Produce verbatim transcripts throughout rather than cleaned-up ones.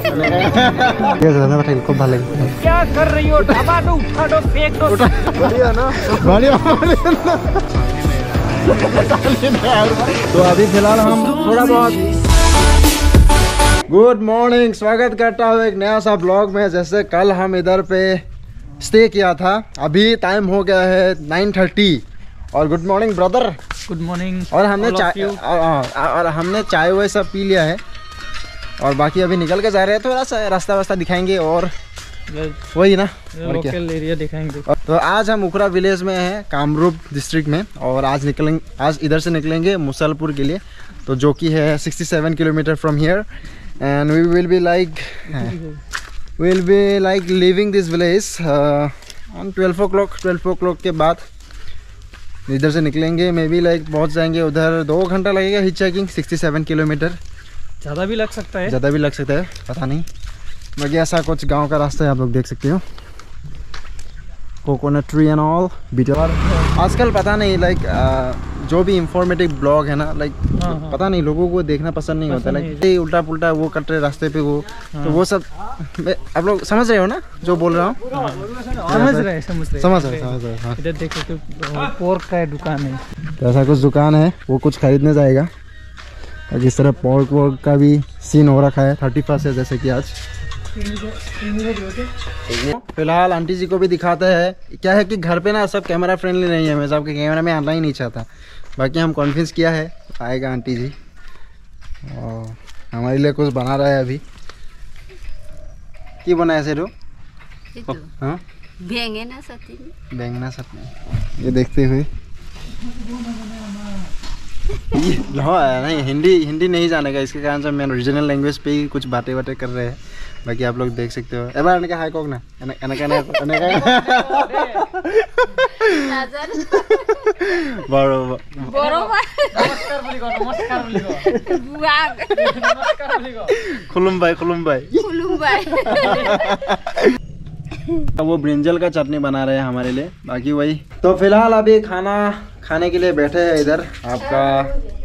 क्या कर रही हो? तो अभी फिलहाल हम थोड़ा बहुत गुड मॉर्निंग, स्वागत करता हूँ एक नया सा ब्लॉग में। जैसे कल हम इधर पे स्टे किया था, अभी टाइम हो गया है नाइन थर्टी। और good morning brother. Good morning. और हमने चाय और हमने चाय वाय सब पी लिया है और बाकी अभी निकल के जा रहे हैं। थोड़ा सा रास्ता वास्ता दिखाएंगे और वही ना लोकल एरिया दिखाएंगे। तो आज हम उखरा विलेज में हैं, कामरूप डिस्ट्रिक्ट में, और आज निकलेंगे आज इधर से निकलेंगे मुशलपुर के लिए, तो जो कि है sixty seven kilometre from here. and we will be like will be like leaving this village uh, on twelve o'clock। twelve o'clock के बाद इधर से निकलेंगे, मे बी लाइक पहुँच जाएंगे उधर। दो घंटा लगेगा हिच चैकिंग, सिक्सटी सेवन किलोमीटर, ज़्यादा भी लग सकता है ज़्यादा भी लग सकता है पता नहीं। बाकी ऐसा कुछ गांव का रास्ता है, आप लोग देख सकते हो, कोकोनट ट्री एंड ऑल बीटर। आजकल पता नहीं लाइक जो भी इंफॉर्मेटिव ब्लॉग है ना, लाइक पता नहीं लोगों को देखना पसंद नहीं होता, लाइक उल्टा पुल्टा वो कट रहे रास्ते पे वो, तो वो सब आप लोग समझ रहे हो ना जो बोल रहा हूँ। समझ रहे समझ रहे समझ रहे इधर देख सकते हो पोर्क का दुकान है, तो ऐसा कुछ दुकान है, वो कुछ खरीदने जाएगा। जिस तरह पोर्क वोर्क का भी सीन हो रखा है, थर्टी फर्स्ट है जैसे कि आज। फिलहाल आंटी जी को भी दिखाते हैं। क्या है कि घर पे ना सब कैमरा फ्रेंडली नहीं है, मैं सबके कैमरा में आना ही नहीं चाहता। बाकी हम कॉन्फ्रेंस किया है, आएगा आंटी जी और हमारे लिए कुछ बना रहा है। अभी की बनाया सर? हाँ बैंगना सब्जी। बैंगना सब्जी ये देखते हुए हाँ नहीं, हिंदी हिंदी नहीं जाने का, इसके कारण से मैं ओरिजिनल लैंग्वेज पे ही कुछ बातें बातें कर रहे हैं। बाकी आप लोग देख सकते हो। एबार ने हाय कोक ना एनका ने एनका बरोबर बरोबर नमस्कार बोलिगो नमस्कार बोलिगो बुआ नमस्कार बोलिगो खुलुमबाई खुलुमबाई खुलुमबाई। वो ब्रिंजल का चटनी बना रहे हैं हमारे लिए। बाकी वही तो फिलहाल अभी खाना खाने के लिए बैठे हैं इधर। आपका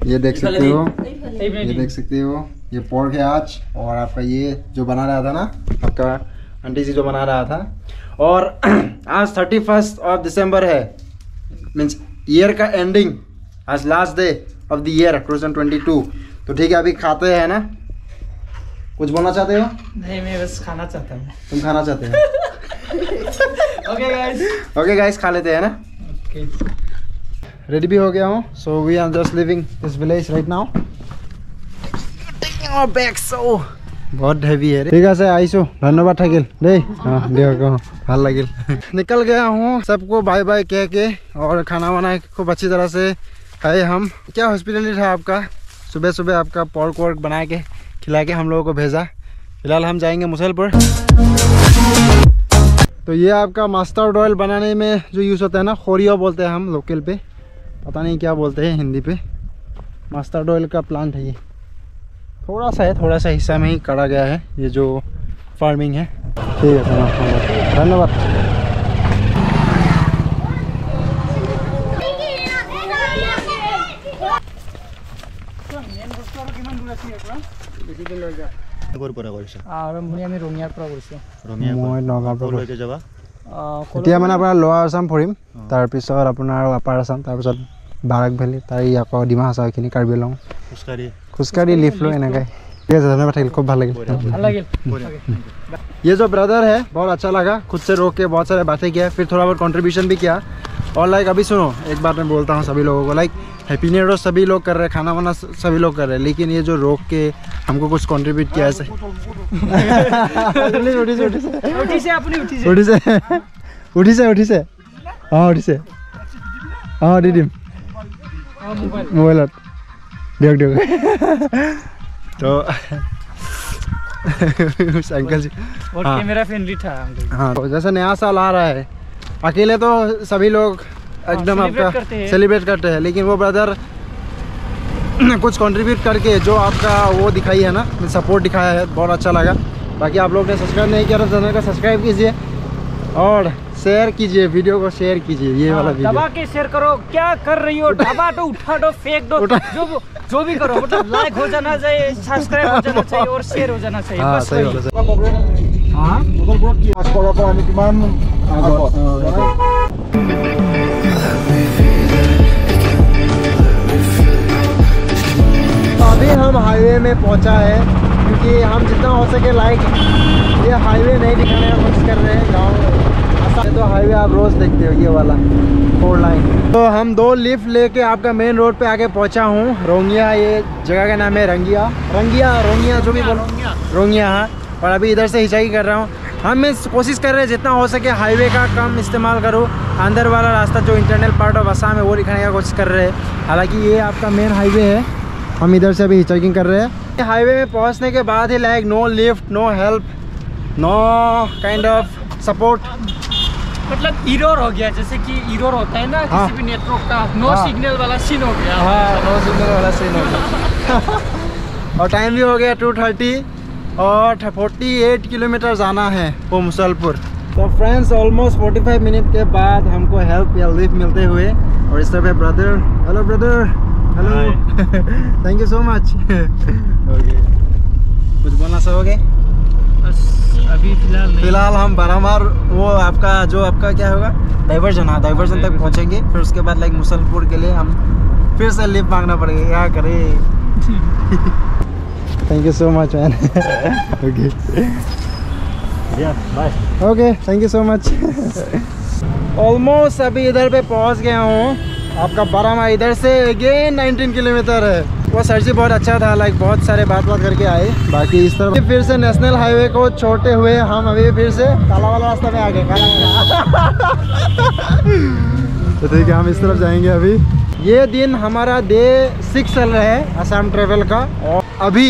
ये देख सकते हो, ये देख सकते हो ये पोर्क है आज। और आपका ये जो बना रहा था ना, आपका आंटी जी जो बना रहा था। और आज थर्टी फर्स्ट ऑफ दिसंबर है, मीन्स ईयर का एंडिंग, आज last day of the year two thousand twenty two. तो ठीक है, अभी खाते हैं ना। कुछ बोलना चाहते हो? नहीं, मैं बस खाना चाहता हूँ। तुम खाना चाहते हो? ओके गाइस, ओके गाइस, खा लेते हैं ना। Okay okay. रेडी भी हो गया हूँ। So we are just living this village right now. बहुत हेवी है। ठीक है आईसो, धन्यवाद थकिल देई। हां देखो ভাল लागिल। निकल गया हूँ, सबको बाय बाय कह के, और खाना वाना खूब अच्छी तरह से खाए हम। क्या हॉस्पिटल था आपका, सुबह सुबह आपका पोर्क वर्क बना के खिला के हम लोगों को भेजा। फिलहाल हम जाएंगे मुशलपुर। तो ये आपका मस्टर्ड ऑयल बनाने में जो यूज़ होता है ना, खोरिया बोलते हैं हम लोकल पे, पता नहीं क्या बोलते हैं हिंदी पे। मस्टर्ड ऑयल का प्लांट है ये, थोड़ा सा है, थोड़ा सा हिस्सा में ही करा गया है ये जो फार्मिंग है। ठीक है, धन्यवाद। এতিয়া মানে আপোনাৰ লোৱাৰ আসাম ফুৰিম, তাৰপিছত আপোনাৰ আপাৰ আসাম, তাৰপিছত বাৰাক ভেলি, তাৰ আকৌ ডিমা হাছাখিনি কাৰ্বি লওঁ, খুচকাৰি খুচকাৰি লিফ লৈ এনেকৈ। ये जाना बताइए, खूब भाला लगे। ये जो ब्रदर है बहुत अच्छा लगा, खुद से रोक के बहुत सारे बातें किया, फिर थोड़ा बहुत कंट्रीब्यूशन भी किया। और लाइक अभी सुनो, एक बात मैं बोलता हूँ सभी लोगों को, लाइक हैप्पी न्यू ईयर सभी लोग कर रहे हैं, खाना वाना सभी लोग कर रहे हैं, लेकिन ये जो रोक के हमको कुछ कंट्रीब्यूट किया ऐसे उठी से उठी से उठी से हाँ उठी से हाँ दीदी मोबाइल देख देख तो अंकल जी और कैमरा फ्रेंडली था। हाँ, तो जैसे नया साल आ रहा है, अकेले तो सभी लोग एकदम आपका सेलिब्रेट करते हैं, लेकिन वो ब्रदर कुछ कंट्रीब्यूट करके जो आपका वो दिखाई है ना, सपोर्ट दिखाया है, बहुत अच्छा लगा। बाकी आप लोग ने सब्सक्राइब नहीं किया तो चैनल का सब्सक्राइब कीजिए और शेयर कीजिए, वीडियो को शेयर कीजिए, ये वाला वीडियो दबा के शेयर करो। क्या कर रही हो, दबा दो, उठा दो, फेंक दो, जो जो भी करो, मतलब लाइक हो जाना चाहिए, सब्सक्राइब हो जाना चाहिए और शेयर हो जाना चाहिए। बस सही बात। अभी हम हाईवे में पहुंचा है, क्योंकि हम जितना हो सके लाइक ये हाईवे नहीं दिखाने का कोशिश कर रहे हैं। गाँव तो हाईवे आप रोज देखते हो ये वाला फोर लाइन। तो हम दो लिफ्ट लेके आपका मेन रोड पे आके पहुंचा हूँ। रोंगिया, ये जगह का नाम है रंगिया, रंगिया रोंगिया जो भी बोलो, रोंगिया हाँ। और अभी इधर से हिचाई कर रहा हूँ। हम इस कोशिश कर रहे हैं जितना हो सके हाईवे का कम इस्तेमाल करो। अंदर वाला रास्ता जो इंटरनल पार्ट ऑफ आसाम है वो दिखाने का कोशिश कर रहे हैं। हालाँकि ये आपका मेन हाईवे है, हम इधर से अभी हिचाइकिंग कर रहे हैं। हाईवे में पहुँचने के बाद ही like no lift, no help, no kind of support, मतलब इरोर हो गया, जैसे कि इरोर होता है ना किसी हाँ, भी नेटवर्क का नो हाँ, सिग्नल वाला सीन हो गया हाँ, नो सिग्नल वाला सीन हो गया। और टाइम भी हो गया टू थर्टी और अड़तालीस किलोमीटर जाना है वो मुशलपुर। तो फ्रेंड्स ऑलमोस्ट पैंतालीस मिनट के बाद हमको हेल्प या लिफ्ट मिलते हुए, और इस तरफ brother, hello brother, hello thank you so much. Okay कुछ बोलना चाहोगे? अभी फिलहाल फिलहाल हम बारामार वो आपका जो आपका क्या होगा डाइवर्जन, हाँ डाइवर्जन तक पहुँचेंगे, फिर उसके बाद लाइक मुशलपुर के लिए हम फिर से लिफ्ट मांगना पड़ेगा, क्या करें। Thank you so much man, okay bye, okay thank you so much. Almost अभी इधर पे पहुँच गया हूँ आपका बारामार। इधर से अगेन नाइनटीन किलोमीटर है। वो सर जी बहुत अच्छा था, लाइक बहुत सारे बात बात करके आए। बाकी इस तरह फिर से नेशनल हाईवे को छोड़ते हुए हम अभी फिर से काला वाला रास्ता में आ गए। तो ठीक है, हम इस तरफ जाएंगे। अभी ये दिन हमारा डे सिक्स चल रहा है असम ट्रेवल का, और अभी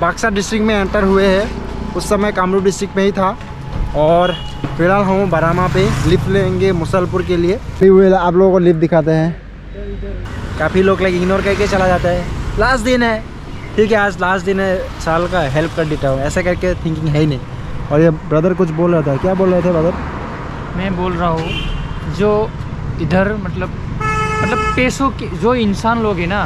बाक्सा डिस्ट्रिक्ट में एंटर हुए हैं। उस समय कामरूप डिस्ट्रिक्ट में ही था, और फिलहाल हम बारामा पे लिफ्ट लेंगे मुशलपुर के लिए। फिर आप लोगों को लिफ्ट दिखाते हैं। काफ़ी लोग लाइक इग्नोर करके चला जाता है, लास्ट दिन है ठीक है, आज लास्ट दिन है साल का, हेल्प कर देता हूँ ऐसा करके थिंकिंग है ही नहीं। और ये ब्रदर कुछ बोल रहा था, क्या बोल रहे थे ब्रदर? मैं बोल रहा हूँ जो इधर मतलब मतलब पैसों के जो इंसान लोग हैं ना,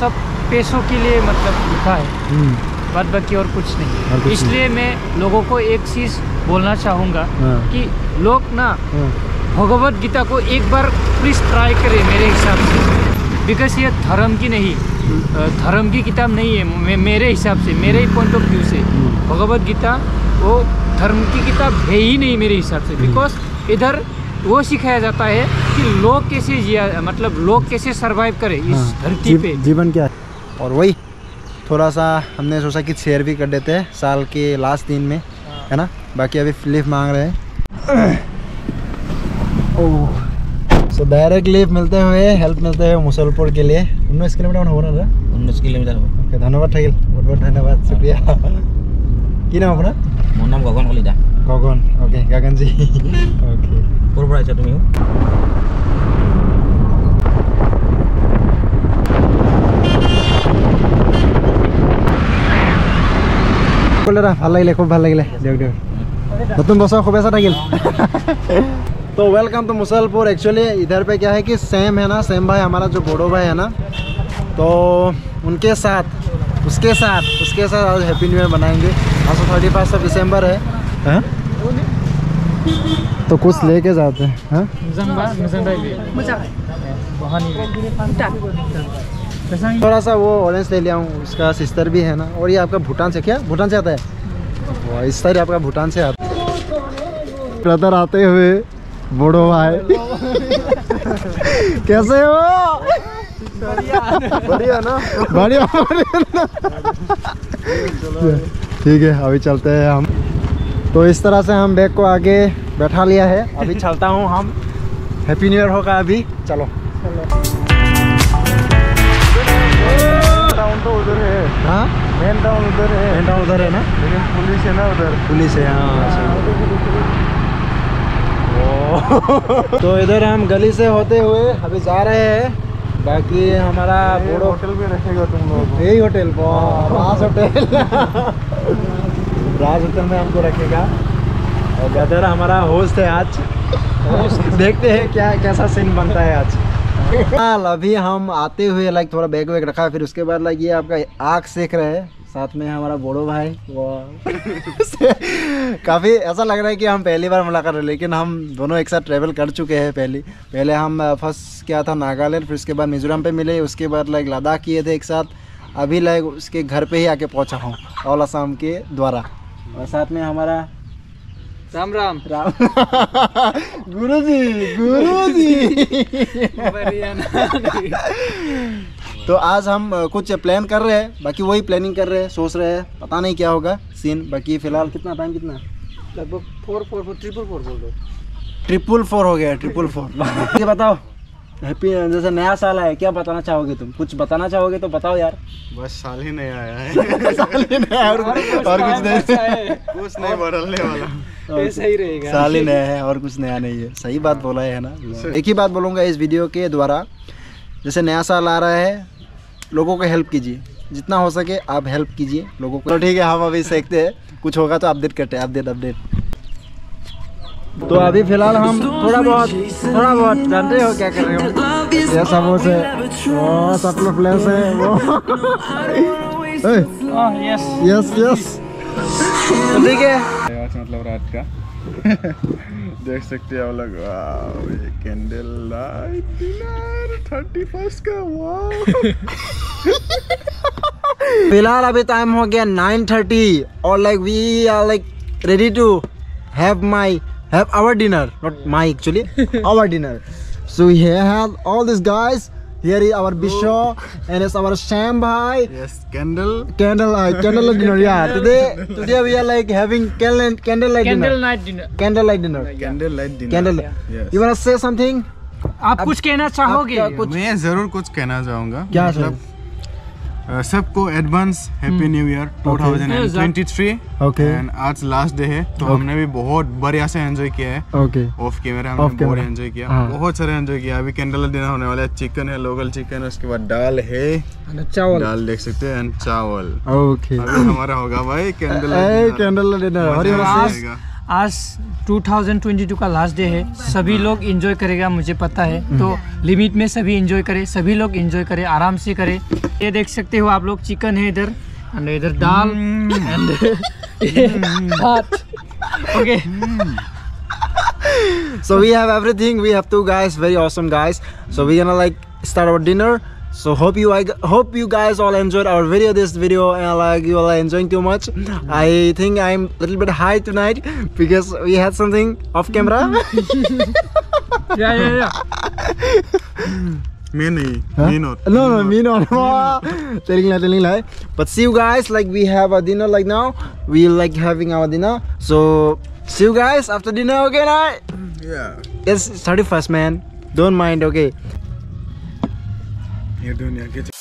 सब पैसों के लिए मतलब लिखा है, बात बाकी और कुछ नहीं। इसलिए मैं लोगों को एक चीज़ बोलना चाहूँगा कि लोग ना भगवत गीता को एक बार प्लीज़ ट्राई करें मेरे हिसाब से, बिकॉज ये धर्म की नहीं, धर्म की किताब नहीं है। मे, मेरे हिसाब से, मेरे ही पॉइंट ऑफ व्यू से भगवत गीता वो धर्म की किताब है ही नहीं मेरे हिसाब से। बिकॉज इधर वो सिखाया जाता है कि लोग कैसे जिया, मतलब लोग कैसे सरवाइव करें इस हाँ, धरती जीव, पे जीवन क्या है। और वही थोड़ा सा हमने सोचा कि शेयर भी कर देते हैं साल के लास्ट दिन में हाँ, है ना। बाकी अभी लिफ्ट मांग रहे हैं। ओह सो डायरेक्ट लिफ्ट मिलते हुए हेल्प मिलते हुए मुशलपुर के लिए उन्नीस किलोमीटर हो रहा है। उन्नीस किलोमीटर हो ओके, धन्यवाद ठगिल, बहुत बहुत धन्यवाद, शुक्रिया। की नाम अपना? मेरा नाम गगन कलिता। गगन, ओके गगन जी, ओके कौन बड़ा अच्छा तुम हो। बोलेरा ভাল লাগিলে, খুব ভাল লাগিলে, দিয়ক দিয়ক নতুন বছৰ শুভেচ্ছা থাকিল। तो वेलकम टू मुशलपुर। एक्चुअली इधर पे क्या है कि सैम है ना, सैम भाई हमारा जो बोडो भाई है ना, तो उनके साथ उसके साथ उसके साथ आज हैप्पी न्यू ईयर मनाएंगे। आज तो थर्टी फर्स्ट ऑफ दिसंबर है, है तो कुछ लेके जाते हैं हाँ? थोड़ा सा वो ऑरेंज ले लिया हूँ, उसका सिस्टर भी है ना। और ये आपका भूटान से, क्या भूटान से आता है? इस तरह आपका भूटान से आता है ब्रदर आते हुए बोडो भाई। कैसे हो? बढ़िया ना, बढ़िया ना, ठीक है। अभी चलते हैं हम। तो इस तरह से हम बैग को आगे बैठा लिया है, अभी चलता हूँ हम। हैप्पी न्यू ईयर होगा अभी, चलो टाउन तो उधर है हाँ, मेन टाउन उधर है, मेन टाउन उधर है ना, लेकिन पुलिस है ना उधर, पुलिस है हाँ। तो इधर हम गली से होते हुए अभी जा रहे हैं। बाकी हमारा बोडो होटल भी रहेगा तुम लोग, यही hotel Raj hotel, Raj hotel में हमको रखेगा। और ब्रदर हमारा होस्ट है आज, देखते हैं क्या कैसा सीन बनता है आज। फिलहाल अभी हम आते हुए लाइक थोड़ा बैग वैग रखा, फिर उसके बाद लाइक ये आपका आँख सेक रहे हैं, साथ में हमारा बोड़ो भाई। काफ़ी ऐसा लग रहा है कि हम पहली बार मुलाकात है, लेकिन हम दोनों एक साथ ट्रैवल कर चुके हैं। पहले पहले हम फर्स्ट क्या था नागालैंड, फिर उसके बाद मिजोरम पे मिले, उसके बाद लाइक लद्दाख किए थे एक साथ। अभी लाइक उसके घर पे ही आके पहुंचा हूँ ऑल असम के द्वारा। और साथ में हमारा राम राम राम गुरु जी गुरु जी। तो आज हम कुछ प्लान कर रहे हैं, बाकी वही प्लानिंग कर रहे हैं, सोच रहे हैं, पता नहीं क्या होगा सीन। बाकी फ़िलहाल कितना टाइम कितना लगभग four four four triple four बोल दो, ट्रिपल फोर हो गया ट्रिपल फोर। ये बताओ हैप्पी, जैसे नया साल आया, क्या बताना चाहोगे तुम? कुछ बताना चाहोगे तो बताओ यार। बस साल ही नया आया है। साल ही नया और, और, कुछ, और कुछ नहीं, कुछ नहीं बदलने वाला, ऐसा ही रहेगा। साल ही नया है और कुछ नया नहीं है। सही बात बोला है ना। एक ही बात बोलूँगा इस वीडियो के द्वारा, जैसे नया साल आ रहा है, लोगों को हेल्प कीजिए, जितना हो सके आप हेल्प कीजिए लोगों को। तो ठीक है, हम अभी सीखते हैं, कुछ होगा तो अपडेट करते हैं। अपडेट अपडेट तो अभी फिलहाल हम थोड़ा बहुत थोड़ा बहुत जानते हो क्या कर रहे हो। ये समोसे वो सब लोग प्लेस है वो, यस यस यस। तो ठीक है, मतलब रात का देख सकते हैं आप लोग। वाव, ये candle light dinner thirty first का। वाव। फिलहाल अभी टाइम हो गया नाइन थर्टी, और like we are like ready to have my have our dinner, not my actually our dinner. So here have all this guys, here is our Bisho and is our Shyam भाई। Yes, candle candle light candle dinner. यार today today we are like having candle candle light dinner candle night dinner candle light dinner candle light dinner. You want to say something? आप कुछ कहना चाहोगे? मैं जरूर कुछ कहना चाहूंगा। क्या मतलब सबको advance happy new year twenty twenty three. Okay, and आज लास्ट डे है, तो हमने भी बहुत बढ़िया से एंजॉय किया है। ओके, ऑफ कैमरा हमने बहुत एंजॉय किया, बहुत सारे एंजॉय किया। अभी कैंडल डिनर होने वाला है, चिकन है, लोकल चिकन, उसके बाद दाल है, चावल, दाल देख सकते हैं, एंड चावल। ओके, अभी हमारा होगा भाई कैंडल कैंडल डिनर। आज टू थाउजेंड ट्वेंटी टू का लास्ट डे है, सभी लोग एंजॉय करेगा, मुझे पता है। तो लिमिट में सभी एंजॉय करें, सभी लोग एंजॉय करें, आराम से करें। ये देख सकते हो आप लोग, चिकन है इधर, एंड इधर दाल, एंड भात। Okay, so we have everything, we have two guys, very awesome guys. So we gonna like start our dinner. So hope you I hope you guys all enjoyed our video, this video, and like you all are enjoying too much. I think I'm a little bit high tonight because we had something off camera. yeah yeah yeah. Me nahi, huh? me not. No no me not. telling lie telling lie. But see you guys, like we have a dinner like now. We like having our dinner. So see you guys after dinner. Okay night. Yeah. It's thirty-first man. Don't mind. Okay. You're doing it.